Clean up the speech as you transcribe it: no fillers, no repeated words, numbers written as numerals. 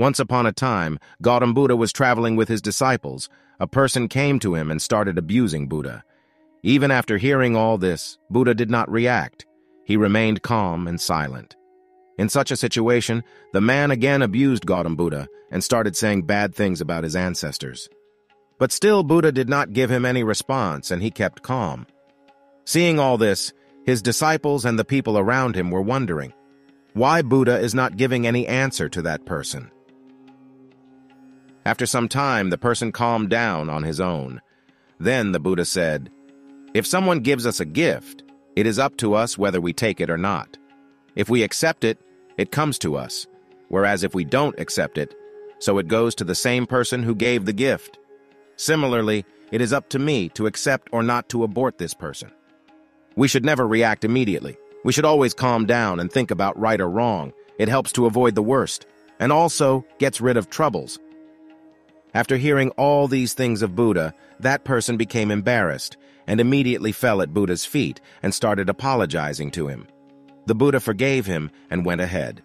Once upon a time, Gautam Buddha was traveling with his disciples. A person came to him and started abusing Buddha. Even after hearing all this, Buddha did not react. He remained calm and silent. In such a situation, the man again abused Gautam Buddha and started saying bad things about his ancestors. But still, Buddha did not give him any response, and he kept calm. Seeing all this, his disciples and the people around him were wondering why Buddha is not giving any answer to that person. After some time, the person calmed down on his own. Then the Buddha said, "If someone gives us a gift, it is up to us whether we take it or not. If we accept it, it comes to us, whereas if we don't accept it, so it goes to the same person who gave the gift. Similarly, it is up to me to accept or not to abort this person." We should never react immediately. We should always calm down and think about right or wrong. It helps to avoid the worst, and also gets rid of troubles. After hearing all these things of Buddha, that person became embarrassed and immediately fell at Buddha's feet and started apologizing to him. The Buddha forgave him and went ahead.